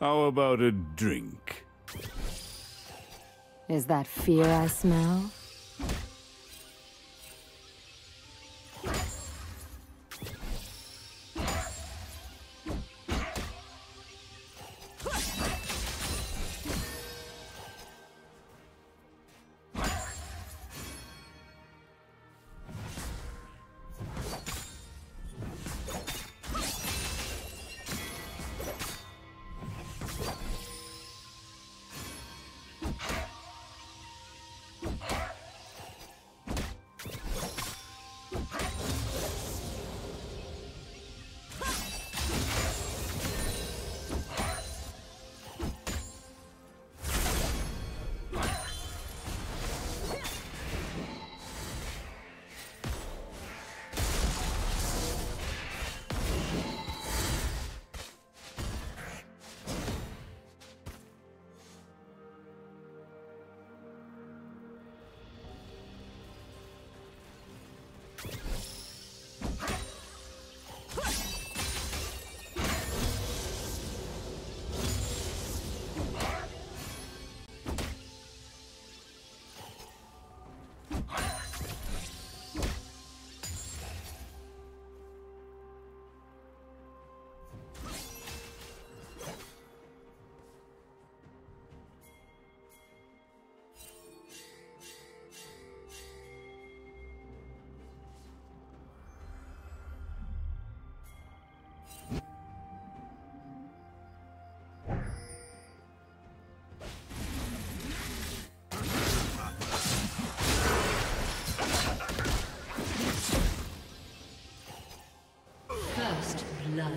How about a drink? Is that fear I smell? First blood.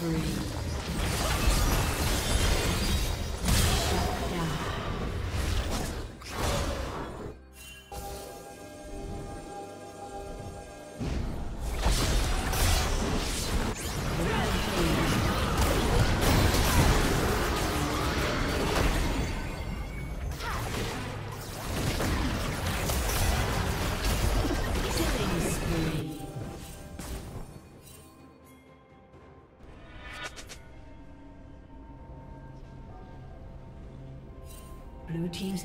spree. Blue team's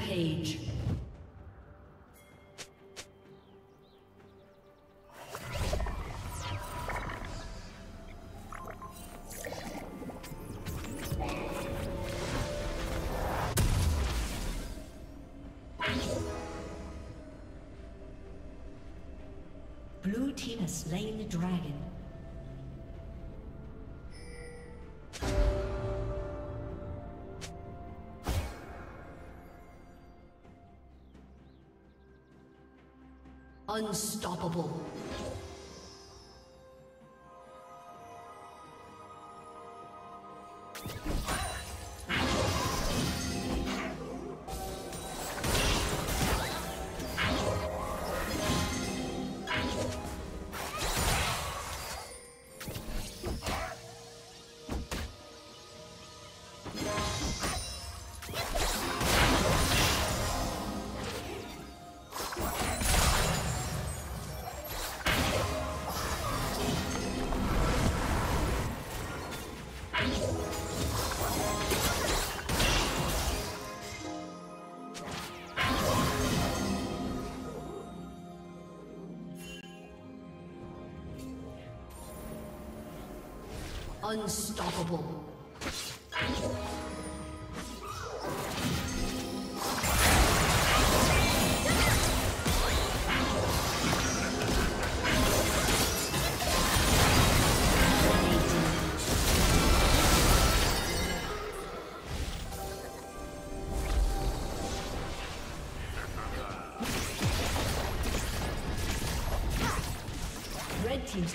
Page. Blue team has slain the dragon. Unstoppable. Unstoppable. Red team's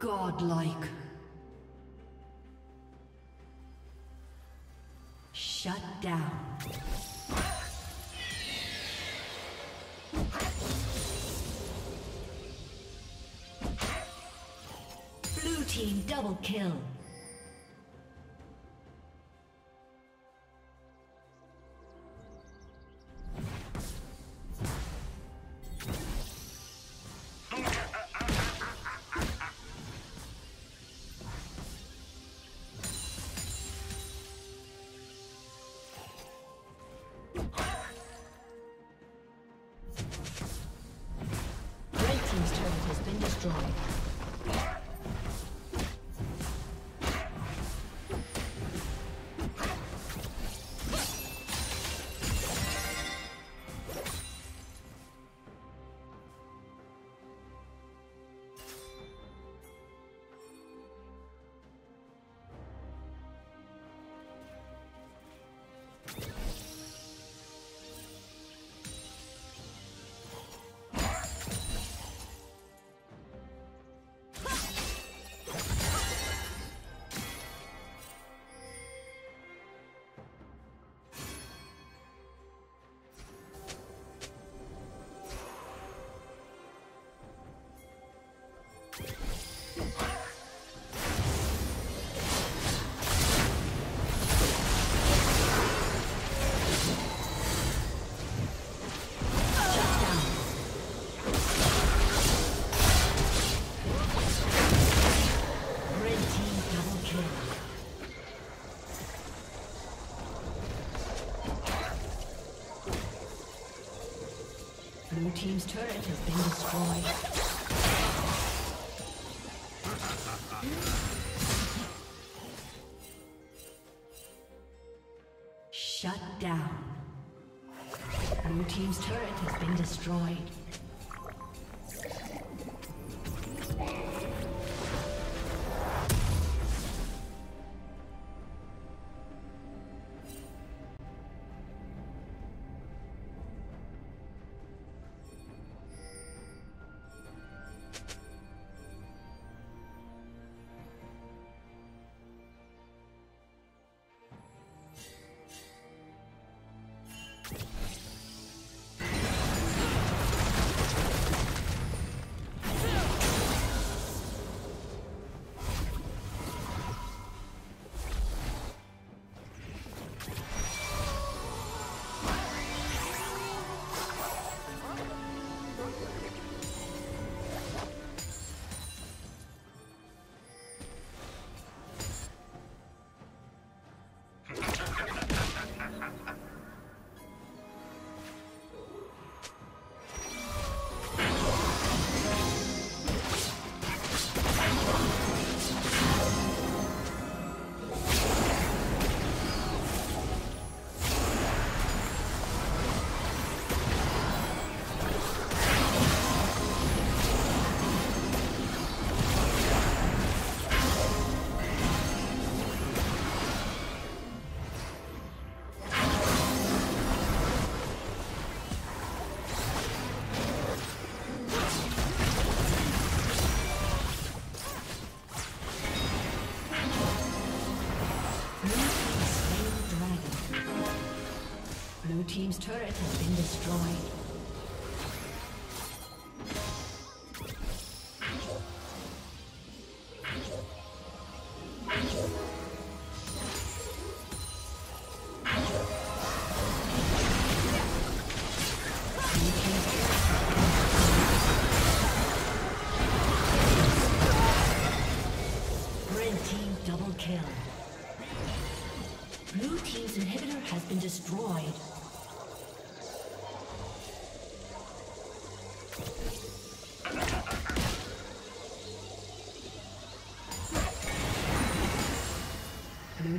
godlike. Shut down. Blue team double kill. destroyed. Blue team's turret has been destroyed. Shut down. Blue team's turret has been destroyed. Team's turret has been destroyed. Blue team's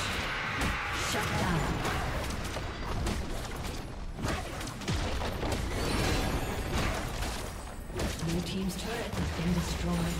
Shut down. Blue team's turret has been destroyed.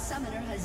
A summoner has